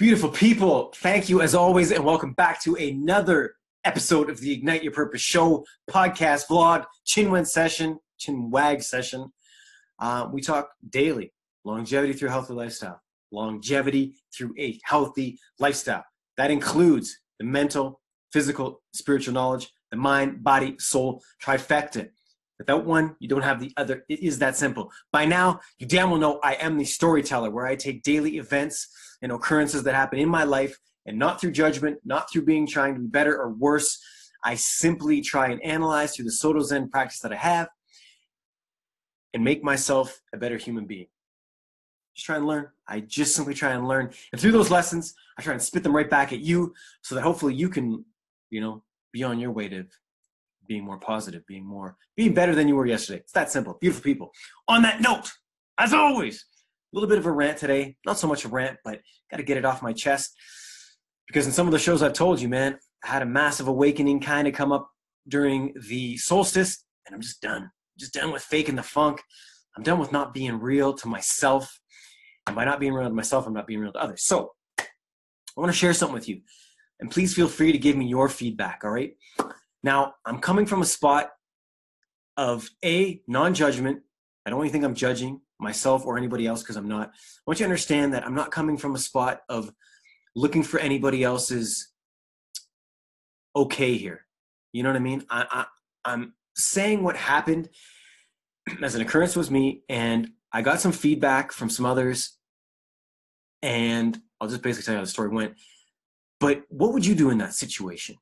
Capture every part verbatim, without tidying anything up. Beautiful people, thank you as always, and welcome back to another episode of the Ignite Your Purpose show, podcast, vlog, Chinwen session, Chinwag session. Uh, we talk daily, longevity through healthy lifestyle, longevity through a healthy lifestyle. That includes the mental, physical, spiritual knowledge, the mind, body, soul, trifecta. Without one, you don't have the other. It is that simple. By now, you damn well know I am the storyteller, where I take daily events and occurrences that happen in my life, and not through judgment, not through being trying to be better or worse. I simply try and analyze through the Soto Zen practice that I have and make myself a better human being. Just try and learn. I just simply try and learn. And through those lessons, I try and spit them right back at you so that hopefully you can, you know, be on your way to being more positive, being more, being better than you were yesterday. It's that simple. Beautiful people. On that note, as always, a little bit of a rant today. Not so much a rant, but got to get it off my chest. Because in some of the shows I've told you, man, I had a massive awakening kind of come up during the solstice, and I'm just done. I'm just done with faking the funk. I'm done with not being real to myself. And by not being real to myself, I'm not being real to others. So I want to share something with you. And please feel free to give me your feedback, all right? Now, I'm coming from a spot of A, non-judgment. I don't even think I'm judging myself or anybody else, because I'm not. I want you to understand that I'm not coming from a spot of looking for anybody else's okay here. You know what I mean? I, I, I'm saying what happened as an occurrence with me, and I got some feedback from some others, and I'll just basically tell you how the story went. But what would you do in that situation,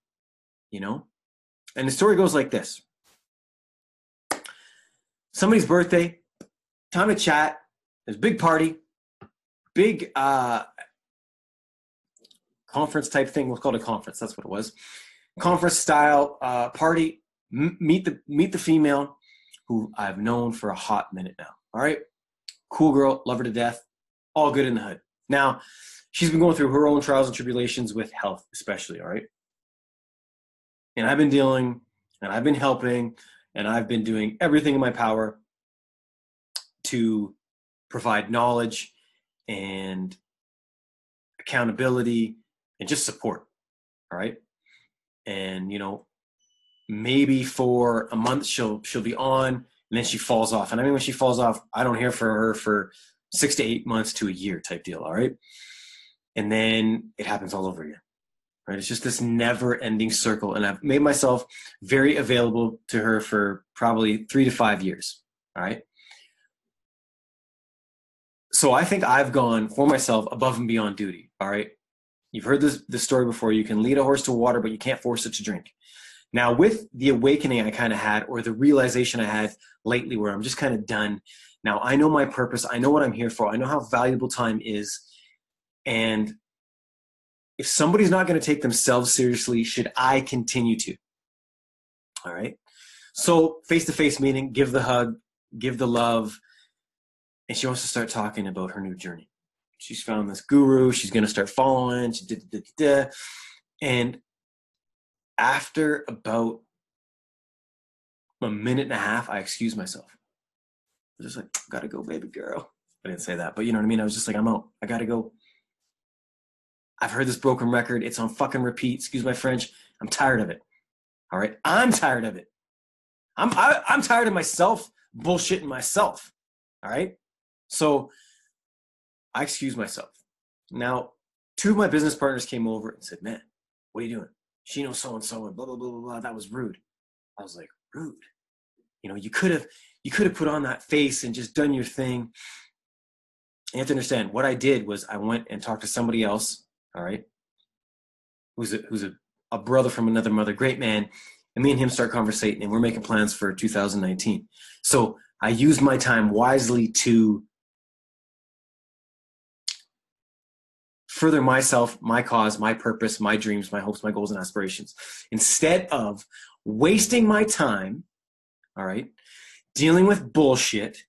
you know? And the story goes like this. Somebody's birthday, time to chat. There's a big party, big uh, conference type thing. We'll call it a conference. That's what it was. Conference style uh, party. M- meet the meet the female who I've known for a hot minute now. All right. Cool girl. Love her to death. All good in the hood. Now, she's been going through her own trials and tribulations with health especially. All right. And I've been dealing, and I've been helping, and I've been doing everything in my power to provide knowledge and accountability and just support, all right? And, you know, maybe for a month she'll she'll be on, and then she falls off. And I mean, when she falls off, I don't hear from her for six to eight months to a year type deal, all right? And then it happens all over again. Right? It's just this never-ending circle, and I've made myself very available to her for probably three to five years, all right? So I think I've gone for myself above and beyond duty, all right? You've heard this, this story before. You can lead a horse to water, but you can't force it to drink. Now, with the awakening I kind of had, or the realization I had lately where I'm just kind of done, now I know my purpose. I know what I'm here for. I know how valuable time is, and if somebody's not going to take themselves seriously, should I continue to? All right. So face-to-face meeting, give the hug, give the love. And she wants to start talking about her new journey. She's found this guru. She's going to start following. She did, did, did. And after about a minute and a half, I excused myself. I was just like, got to go, baby girl. I didn't say that, but you know what I mean? I was just like, I'm out. I got to go. I've heard this broken record. It's on fucking repeat. Excuse my French. I'm tired of it. All right. I'm tired of it. I'm, I, I'm tired of myself bullshitting myself. All right. So I excuse myself. Now, two of my business partners came over and said, man, what are you doing? She knows so-and-so and blah, blah, blah, blah, blah. That was rude. I was like, rude. You know, you could have, you could have put on that face and just done your thing. You have to understand what I did was I went and talked to somebody else. All right, who's a, who's a, a brother from another mother, great man, and me and him start conversating, and we're making plans for two thousand nineteen. So I used my time wisely to further myself, my cause, my purpose, my dreams, my hopes, my goals, and aspirations, instead of wasting my time, all right, dealing with bullshit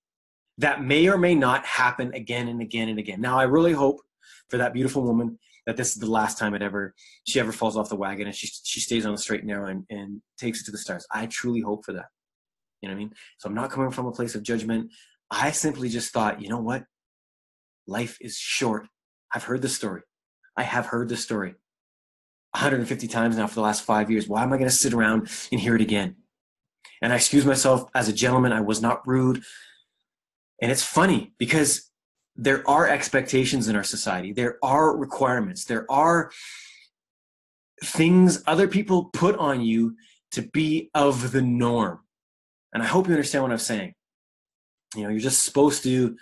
that may or may not happen again and again and again. Now, I really hope for that beautiful woman that this is the last time it ever she ever falls off the wagon and she she stays on the straight and narrow and, and takes it to the stars. I truly hope for that. You know what I mean? So I'm not coming from a place of judgment. I simply just thought, you know what? Life is short. I've heard this story. I have heard this story one hundred fifty times now for the last five years. Why am I going to sit around and hear it again? And I excuse myself as a gentleman. I was not rude. And it's funny because there are expectations in our society. There are requirements. There are things other people put on you to be of the norm. And I hope you understand what I'm saying. You know, you're just supposed to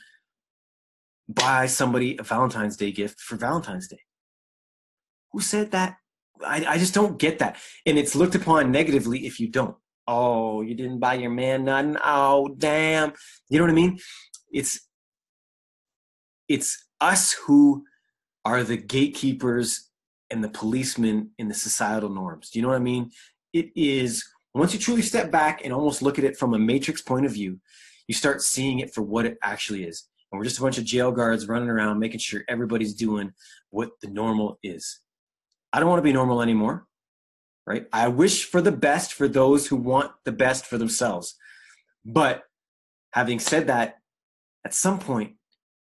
buy somebody a Valentine's Day gift for Valentine's Day. Who said that? I, I just don't get that. And it's looked upon negatively if you don't. Oh, you didn't buy your man nothing. Oh, damn. You know what I mean? It's, it's us who are the gatekeepers and the policemen in the societal norms. Do you know what I mean? It is, once you truly step back and almost look at it from a matrix point of view, you start seeing it for what it actually is. And we're just a bunch of jail guards running around making sure everybody's doing what the normal is. I don't want to be normal anymore, right? I wish for the best for those who want the best for themselves. But having said that, at some point,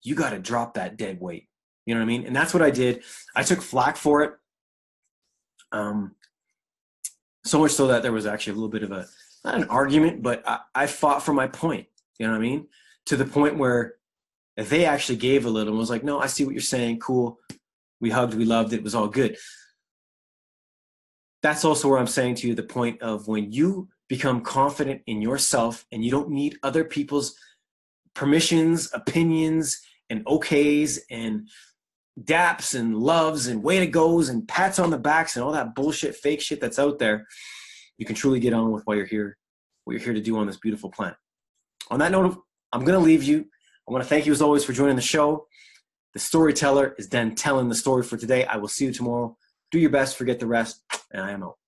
you got to drop that dead weight. You know what I mean? And that's what I did. I took flack for it. Um, so much so that there was actually a little bit of a, not an argument, but I, I fought for my point. You know what I mean? To the point where they actually gave a little and was like, no, I see what you're saying. Cool. We hugged, we loved it. It was all good. That's also where I'm saying to you the point of when you become confident in yourself and you don't need other people's permissions, opinions, and okays, and daps, and loves, and way to goes, and pats on the backs, and all that bullshit, fake shit that's out there, you can truly get on with what you're here, what you're here to do on this beautiful planet. On that note, I'm going to leave you. I want to thank you as always for joining the show. The storyteller is done telling the story for today. I will see you tomorrow. Do your best, forget the rest, and I am out.